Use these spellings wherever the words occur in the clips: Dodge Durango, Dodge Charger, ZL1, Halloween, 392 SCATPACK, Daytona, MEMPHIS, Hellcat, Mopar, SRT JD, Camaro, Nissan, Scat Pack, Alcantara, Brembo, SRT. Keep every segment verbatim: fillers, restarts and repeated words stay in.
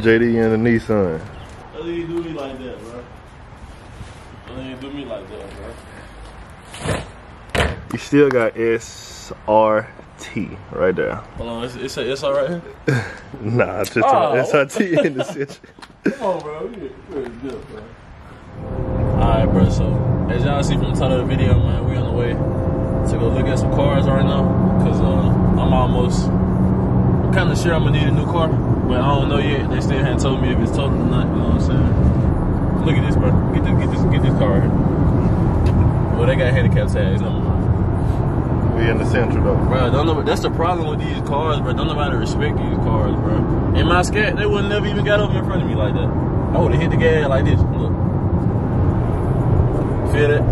J D and the Nissan. Why do you do me like that, bro? Why do you do me like that, bro? You still got S R T right there. Hold on, it's, it's an S R right here? Nah, it's just oh. an S R T in the situation. Come on, bro. You're good, bro. Alright, bro. So, as y'all see from the title of the video, man, we on the way to go look at some cars right now. Because uh, I'm almost... I'm kind of sure I'm going to need a new car. But I don't know yet. They still haven't told me if it's total or not. You know what I'm saying? Look at this, bro. Get this, get this, get this car right here. Well, they got handicap tags. We in the center, though. Bro, don't know. That's the problem with these cars, bro. Don't nobody respect these cars, bro. In my Scat, they wouldn't never even got up in front of me like that. I would have hit the gas like this. Look. You feel that?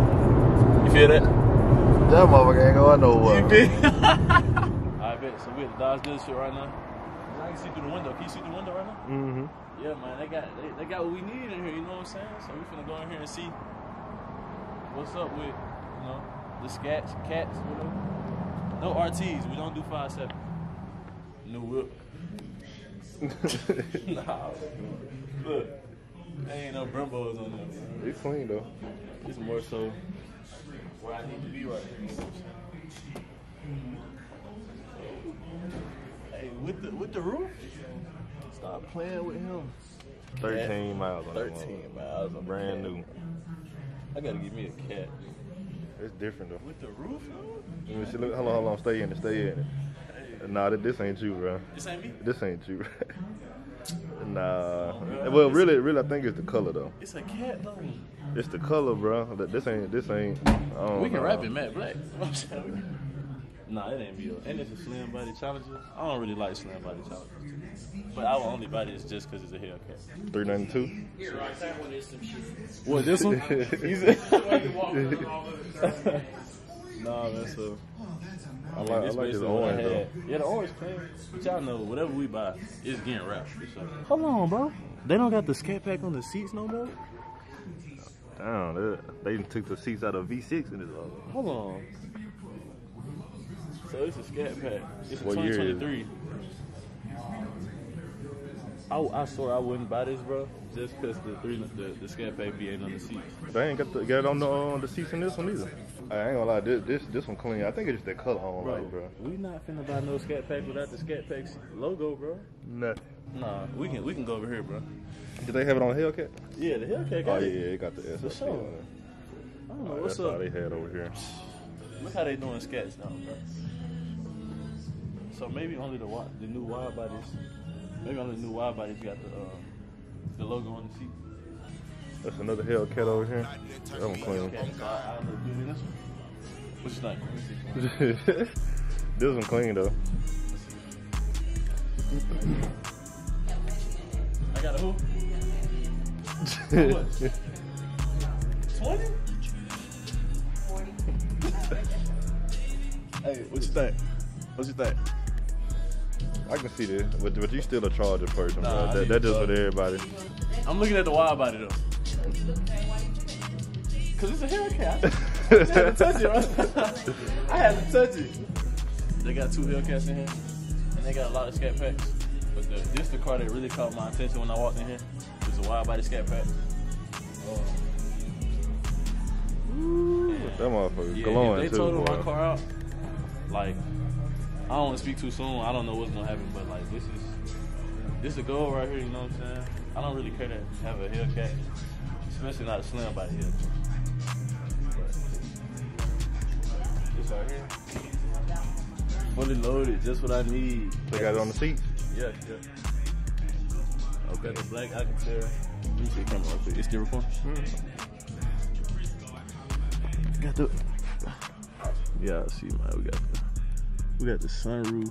You feel that? That motherfucker ain't going nowhere. You feel I bet. So we at the Dodge dealership right now. I can see through the window. Can you see through the window right now? Mm-hmm. Yeah, man. They got they, they got what we need in here. You know what I'm saying? So we finna go in here and see what's up with, you know, the Scats, Cats, whatever. No R Ts. We don't do five seven. New whip. Nah. Look. There ain't no Brembos on there. They clean, though. It's more so where I need to be right here. Hey, with the, with the roof? Stop playing with him. thirteen cat. Miles on thirteen miles on brand cat. New. I gotta give me a cat. It's different, though. With the roof, though? Look, hold on, hold on. Stay in it. Stay in it. Hey. Nah, this ain't you, bro. This ain't me? This ain't you. Nah. Oh, well, really, really, I think it's the color, though. It's a cat, though. It's the color, bro. This ain't, this ain't, I don't We can know. Wrap it matte black. Nah, it ain't real. And it's a slim body Challenger. I don't really like slim body Challengers. But our only body is just because it's a Hellcat. three ninety-two? Yeah, right. That one is some shit. What, this one? Nah, man, so. I like, I like this orange, though. Yeah, the orange clean. But y'all know, whatever we buy, it's getting wrapped. Hold on, bro. They don't got the Scat Pack on the seats no more? Damn, they, they took the seats out of V six in this other. Hold on. So it's a Scat Pack. It's a twenty twenty-three. I, I swear I wouldn't buy this, bro, just because the, the, the Scat Pack ain't on the seats. They ain't got, the, got it on the, on the seats in this one either. I ain't gonna lie, this, this, this one clean. I think it's just the color on, bro, like, bro. We not finna buy no Scat Pack without the Scat Pack's logo, bro. Nothing. Nah, we can, we can go over here, bro. Did they have it on the Hellcat? Yeah, the Hellcat got it. Oh, yeah, it got the S R T. For sure. On it. I don't know, oh, what's that's up? That's all they had over here. Look how they doing Scats now, bro. So maybe only the the new wide bodies, maybe only the new wide bodies got the uh, the logo on the seat. That's another Hellcat over here. That one clean. What's your name? This one clean though. I got a who? How much? Twenty? Forty. Hey, what you think? What you think? I can see this, but, but you still a Charger person, nah, bro. That, that's just with everybody. I'm looking at the wide body though. Cause it's a Hellcat. I just had to touch it, right? I had to touch it. They got two Hellcats in here, and they got a lot of Scat Packs. But the, this the car that really caught my attention when I walked in here. It was a wide body Scat Pack. Oh. Ooh, and, that motherfucker's yeah, glowing they too. They totaled my car out. Like. I don't want to speak too soon. I don't know what's gonna happen, but like this is this a goal right here. You know what I'm saying? I don't really care to have a Hellcat, especially not a slim body Hellcat. This right here, fully loaded, just what I need. They got it on the seat. Yeah, yeah. Okay, the black Alcantara. Let me see the camera real quick. It's different one. Mm-hmm. Got the. Yeah, I see, man. We got the. We got the sunroof.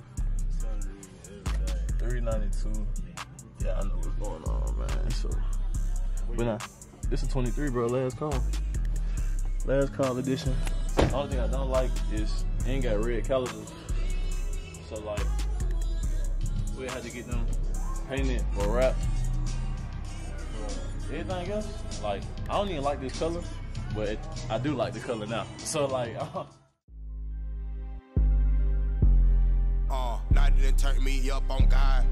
three ninety-two. Yeah, I know what's going on, man. So, but nah, it's a twenty-three, bro. Last call. Last call edition. The only thing I don't like is it ain't got red calipers. So, like, we had to get them painted or wrapped. Everything else, like, I don't even like this color, but it, I do like the color now. So, like, uh, Turn me up on God.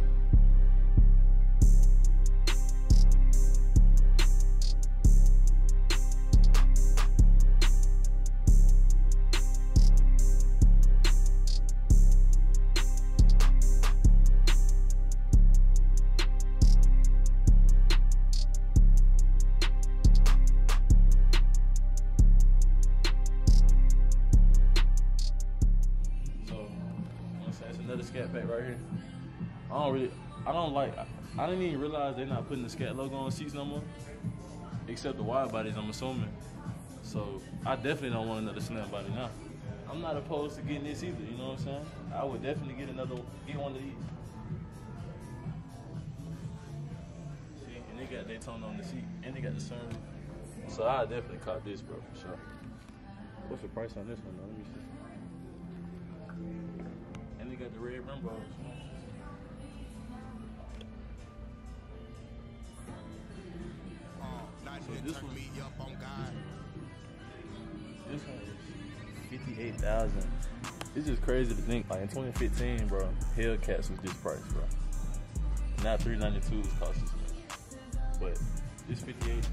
I don't really, I don't like, I, I didn't even realize they're not putting the Scat logo on seats no more, except the wide bodies, I'm assuming. So I definitely don't want another slim body now. I'm not opposed to getting this either, you know what I'm saying? I would definitely get another, get one of these. See, and they got Daytona on the seat, and they got the sunroof. So I definitely caught this, bro, for sure. What's the price on this one, though? Let me see. And they got the red Brembos. So this one, this one is fifty-eight thousand dollars. It's just crazy to think, like in twenty fifteen, bro, Hellcats was this price, bro. Now three ninety-twos cost this much. But this fifty-eight,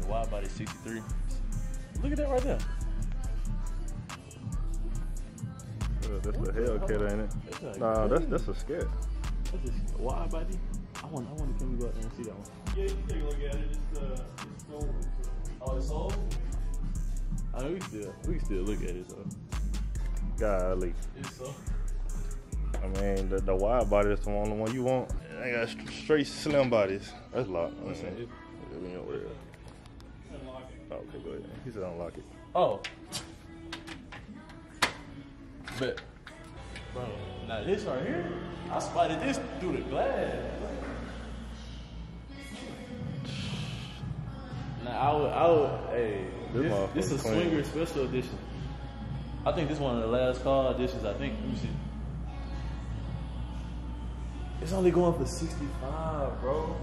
the wide body sixty-three. Look at that right there. Well, that's what a Hellcat, ain't it? That's like nah, crazy. that's that's a Scat. That's a wide body. I want, I want to come go out there and see that one. Yeah, you take a look at it. It's uh, it's sold. Oh, it's sold. I mean, we still, we still look at it though. Golly. It's sold. I mean, the, the wide body is the only one you want. I got straight slim bodies. That's locked. I'm saying. Unlock it. Okay, go ahead. He said unlock it. Oh. But, bro, now this right here, I spotted this through the glass. I would, I would, hey, this, this is a swinger special edition. I think this is one of the last car editions, I think. Let me see. It's only going for sixty-five, bro.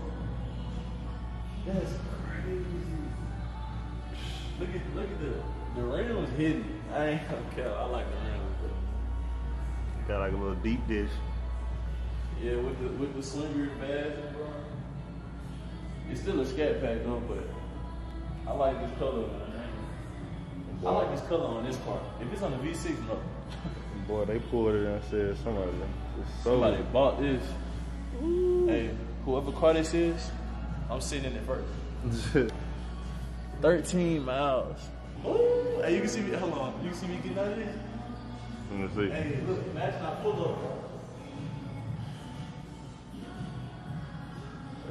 That's crazy. Look at, look at the, the rims hidden. I ain't gonna care, I like the rims, bro. You got like a little deep dish. Yeah, with the, with the swinger badge, bro. It's still a Scat Pack though, but I like this color, man. Boy, I like this color on this part. If it's on the V six, no. Boy, they pulled it and said somebody, so somebody good. bought this. Ooh. Hey, whoever car this is, I'm sitting in it first. thirteen miles. Ooh. Hey, you can see me. Hold on, you can see me getting out of this. Let me see. Hey, look, imagine I pulled up.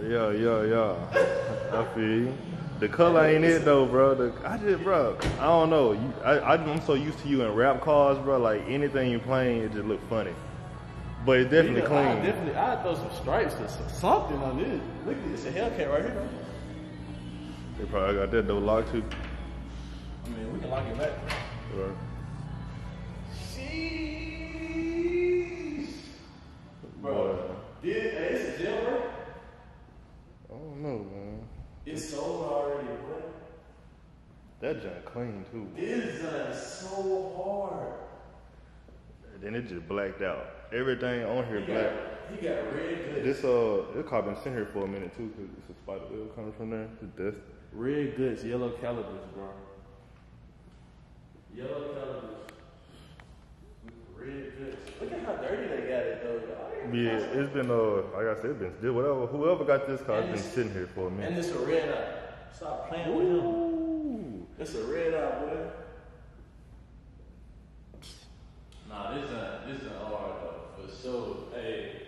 Yeah, yeah, yeah. I feel you. The color ain't it though, bro. The, I just, bro, I don't know. You, I, I'm so used to you in rap cars, bro. Like anything you playing, it just look funny. But it's definitely yeah, clean. I definitely, I'd throw some stripes or something on this. Look at this, a Hellcat right here. They probably got that door locked too. I mean, we can lock it back. Bro. Sheesh. Bro, yeah, it's a jailbreak. I don't know, man. It's sold already, bro. That junk clean too. It's uh, so hard. Then it just blacked out. Everything on here he black. Got, he got red goods. This uh, this car been sitting here for a minute too, cause it's a spider wheel coming from there. It's dust. Red goods, yellow calibers, bro. Yellow calibers. Red goods. Look at how dirty they got it though. Yeah, it's been, uh, like I said, it's been, whatever, whoever got this car has been sitting here for a minute. And it's a red eye. Stop playing Ooh. with him. It's a red eye, boy. Nah, this ain't, this ain't hard, though, for sure. Hey,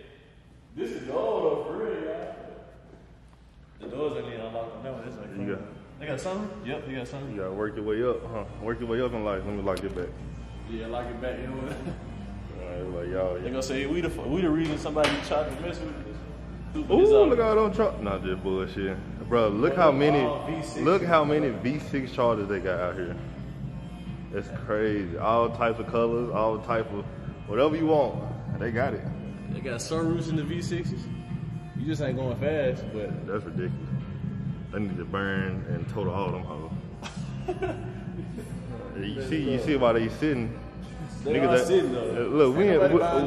this is gold, though, for real, y'all. The doors ain't even unlocked on that one. This ain't clean. You got, they got something? Yep, you got something. You gotta work your way up, huh? Work your way up in life. Let me lock it back. Yeah, lock it back, you know what? Like, y'all, yeah. They gonna say we the we the reason somebody tried to mess with this. Ooh, look how they don't Nah, just bullshit, bro. Look how many, look how many V six Chargers they got out here. It's crazy. All types of colors, all type of whatever you want. They got it. They got sunroofs in the V sixes. You just ain't going fast, but that's ridiculous. They need to burn and total all them hoes. you see, you see why they sitting. Niggas that, though. Look, we in,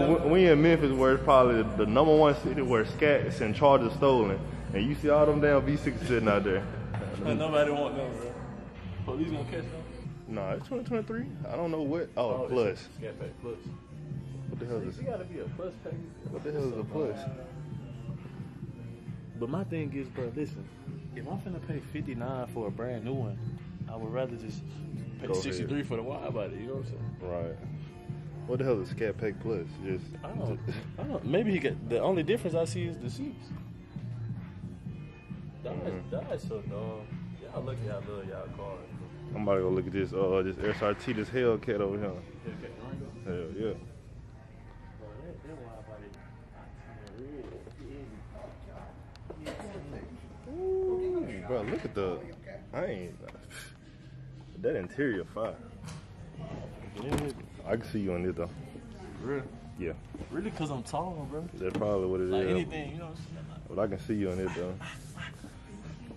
we, we in Memphis where it's probably the, the number one city where Scats and Chargers stolen. And you see all them damn V sixes sitting out there. Nobody want them, bro. Police gonna catch them? Nah, it's twenty twenty-three. I don't know what. Oh, oh plus. Scat Pack plus. What the hell is this? You gotta be a plus pack. What the hell is a plus? But my thing is, bro, listen. If I'm finna pay fifty-nine for a brand new one, I would rather just pay sixty-three for the wide body, you know what I'm saying? Right. What the hell is Scat Pack Plus? Just I don't, I don't. Maybe he got. The only difference I see is the seats. Dodge, mm-hmm. Dodge, so dumb. Y'all look at how little y'all cars. I'm about to go look at this. Uh, this S R T, this Hellcat over here. Hellcat Durango. Hell yeah. Ooh, bro, look at the. I ain't. That interior fire. I can see you on this though. Really? Yeah. Really? Cause I'm tall, bro. That's probably what it like is. Anything, you know. But I can see you on this though.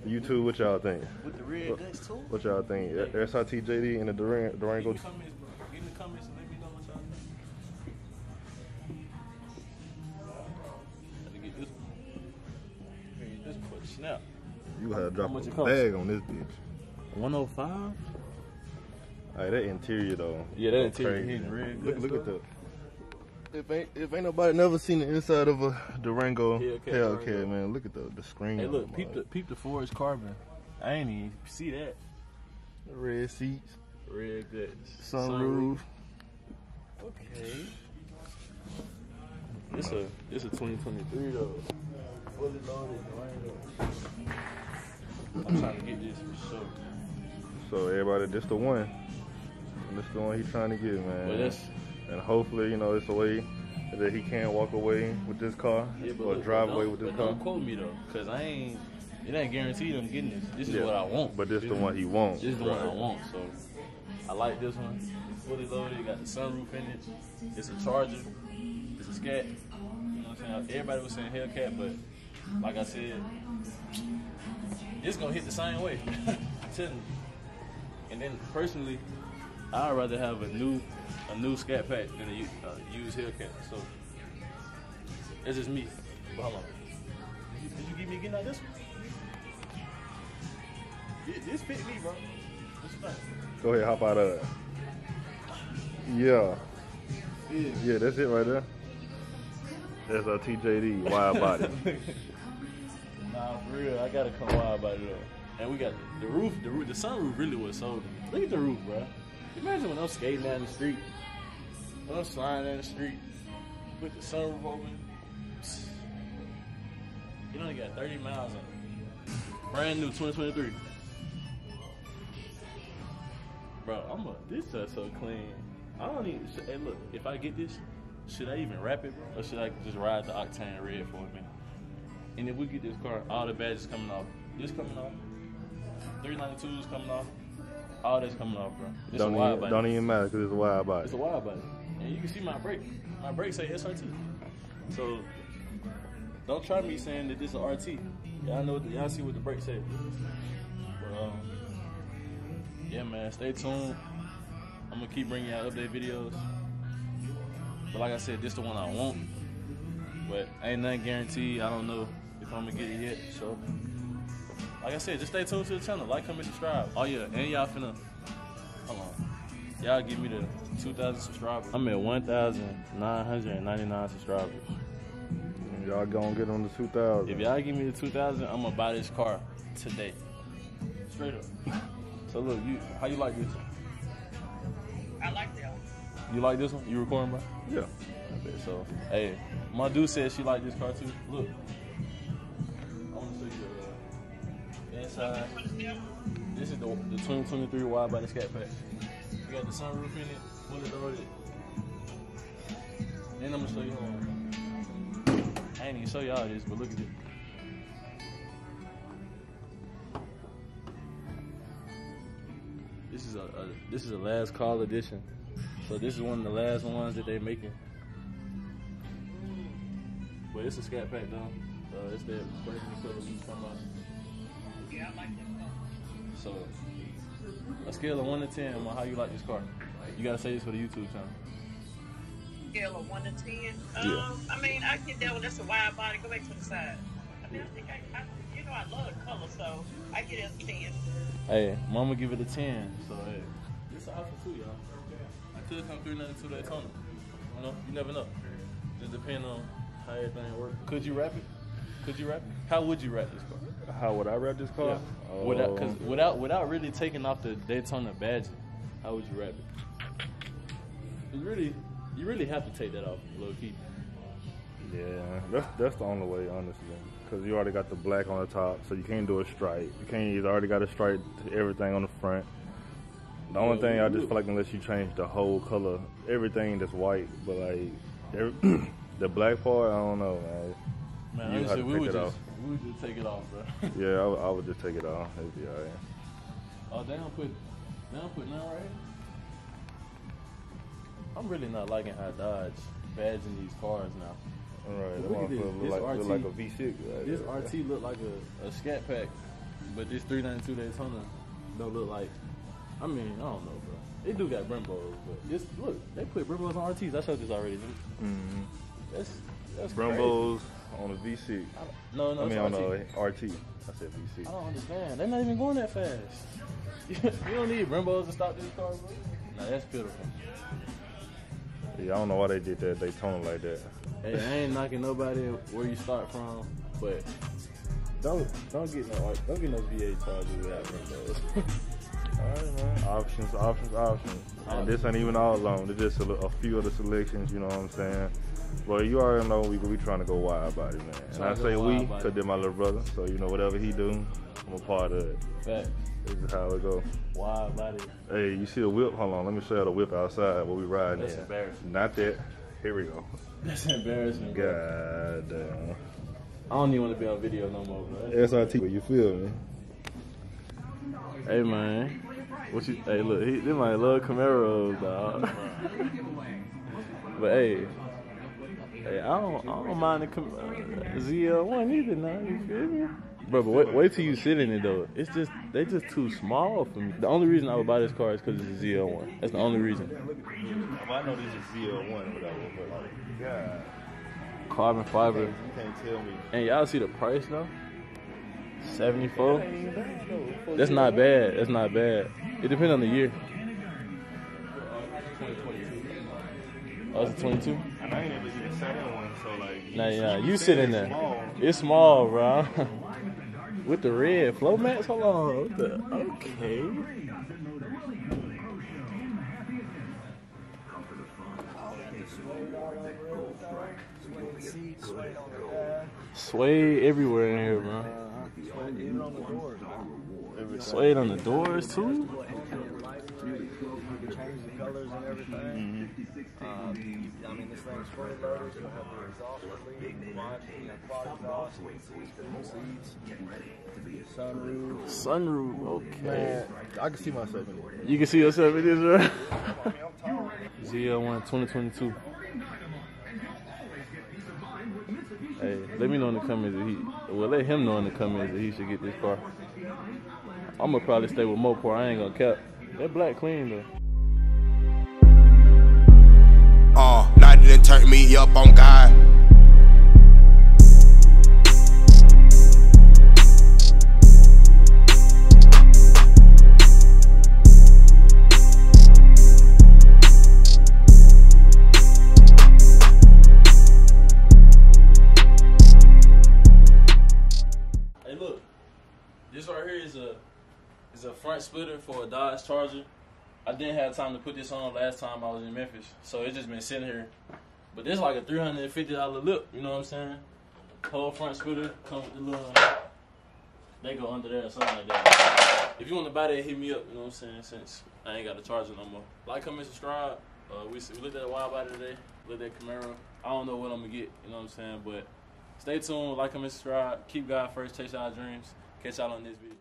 You two, what y'all think? With the red guts too? What y'all think? Yeah. S R T J D and the Durango. Get in the comments, bro. Get in the comments and let me know what y'all think. Gotta get this one. This one, snap. You gotta drop a bag on this bitch. one oh five? Hey, that interior though. Yeah, that interior hitting red. Look, look at the. If ain't if ain't nobody never seen the inside of a Durango, Hellcat, Hellcat Durango. Man, look at the the screen. Hey, look, peep the peep the forged carbon. I ain't even see that. Red seats, red guts, sunroof. sunroof. Okay. It's a it's a twenty twenty-three though. Fully loaded Durango. I'm trying to get this for sure. So everybody, this the one. That's the one he's trying to get, man. Well, that's, and hopefully, you know, it's a way that he can walk away with this car yeah, or look, drive away with this but car. Don't quote me though, cause I ain't. It ain't guaranteed I'm getting this. This is yeah, what I want. But this, this the one he wants. This is the right. one I want. So I like this one. It's fully loaded. It got the sunroof in it. It's a Charger. It's a Scat. You know what I'm saying? Everybody was saying Hellcat, but like I said, it's gonna hit the same way. I'm telling you. And then personally, I'd rather have a new, a new Scat Pack than a uh, used Hellcat. So that's just me. But hold on, did you, did you give me getting out this one? This, this fit me, bro. This is nice. Go ahead, hop out of it. Yeah. yeah, yeah, that's it right there. That's our T J D wide body. Nah, for real, I gotta come wide body though. And we got the roof, the roof, the sunroof really was sold. Look at the roof, bro. Imagine when I'm skating down the street, when I'm sliding down the street, with the sunroof open, you only got thirty miles on it. Brand new twenty twenty-three. Bro, I'm a, this is so clean. I don't even, hey look, if I get this, should I even wrap it, bro? Or should I just ride the Octane Red for a minute? And if we get this car, all the badges coming off. This coming off, three ninety-two is coming off. All that's coming off, bro. It's don't a wide even, body. Don't even matter because it's a wide body. It's a wide body. And you can see my brake. My brake say S R T. So don't try me saying that this is an R T. Y'all know, y'all see what the brake say. But, um, yeah, man, stay tuned. I'm going to keep bringing out update videos. But like I said, this the one I want. But ain't nothing guaranteed. I don't know if I'm going to get it yet. So. Like I said, just stay tuned to the channel. Like, comment, subscribe. Oh, yeah. And y'all finna... Hold on. Y'all give me the two thousand subscribers. I'm at one thousand nine hundred ninety-nine subscribers. Y'all gonna get on the two thousand. If y'all give me the two thousand, I'm gonna buy this car today. Straight up. So, look, you, how you like this one? I like that one. You like this one? You recording, bro? Yeah. Okay, so, hey, my dude said she liked this car, too. Look. Uh, this is the, the twenty twenty-three wide body Scat Pack. You got the sunroof in it, fully loaded. Then I'm gonna show you home. I ain't even show y'all this, but look at it. This is a, a this is a last call edition. So this is one of the last ones that they making. But it's a Scat Pack though. Uh, it's that breaking color we talking about. Yeah, I like this car. So, a scale of one to ten on how you like this car. You got to say this for the YouTube channel. Scale of one to ten? Um, yeah. I mean, I get that one. That's a wide body. Go back to the side. I mean, I think I, I you know, I love the color, so I get it as a ten. Hey, Mama give it a ten. So, hey. It's an option, too, y'all. I could come three ninety-two Daytona. You know, you never know. Just depend on how everything works. Could you wrap it? Could you wrap it? How would you wrap this car? How would I wrap this car? Yeah. Oh. Without, cause without, without really taking off the Daytona badge, how would you wrap it? It's really, You really have to take that off, low key. Yeah, that's that's the only way, honestly, because you already got the black on the top, so you can't do a stripe. You can't. You already got a stripe to everything on the front. The only yeah, thing I just feel like, unless you change the whole color, everything that's white, but like every, the black part, I don't know, man. Man, you honestly, have to take we would it just, off. We would just take it off, bro. Yeah, I would, I would just take it off. It'd be all right. Oh, they don't put, they don't put none right. I'm really not liking how Dodge badging these cars now. Right, look at this. Look this like, R T, look like a V six. Right? This yeah. R T look like a, a Scat Pack, but this three ninety-two Daytona don't look like. I mean, I don't know, bro. They do got Brembos, but this look, they put Brembos on R Ts. I showed this already. Mm-hmm. That's that's Brembos crazy. On a V six. I, no, no, I mean on a R T. I said V six. I don't understand. They're not even going that fast. You don't need Brembos to stop this car, bro. Nah, that's pitiful. Yeah, I don't know why they did that Daytona like that. Hey, I ain't knocking nobody where you start from, but don't don't get no don't get no V eight Charger without Brembos. Alright, man. Options, options, options. And this ain't even all alone. There's just a, a few of the selections. You know what I'm saying? Well, you already know we we trying to go wide body, man. And I say we, cause they're my little brother. So you know, whatever he do, I'm a part of it. Fact. This is how it go. Wide body. Hey, you see a whip? Hold on, let me show you the whip outside where we riding. That's in. Embarrassing. Not that. Here we go. That's embarrassing. God damn. I don't even want to be on video no more, bro. S R T, you feel me? Hey man, what you? Hey look, he, they might love Camaros, dog. But hey, hey, I don't, I don't mind the uh, Z L one either now. You feel me? Bro, but wait, wait till you sit in it though. It's just they just too small for me. The only reason I would buy this car is because it's a Z L one. That's the only reason. I know this is Z L one, but like, God, carbon fiber. You can't tell me. And y'all see the price though. seventy-four? That's not bad. That's not bad. It depends on the year. Oh, it's a twenty-two? And I ain't ever seen a second one, so like... Nah, yeah, you sit in there. It's small, bro. With the red flow mats? Hold on. What the... Okay. Suede everywhere in here, bro. Suede on the doors too. Sunroof. Sunroof. Okay. I can see myself in it. You can see yourself in this, right? Z L one twenty twenty-two. Hey, let me know in the comments that he, well, let him know in the comments that he should get this car. I'm gonna probably stay with Mopar. I ain't gonna cap. That black clean though. Oh, now they done turned me up on God. Front splitter for a Dodge Charger. I didn't have time to put this on last time I was in Memphis, so it's just been sitting here. But this is like a three hundred fifty dollar lip, you know what I'm saying? Whole front splitter, come with the little, they go under there or something like that. If you want to buy that, hit me up, you know what I'm saying, since I ain't got a Charger no more. Like, comment, subscribe. Uh, we, we looked at a wide body today, looked at Camaro. I don't know what I'm going to get, you know what I'm saying, but stay tuned, like, comment, subscribe. Keep God first, chase our dreams. Catch y'all on this video.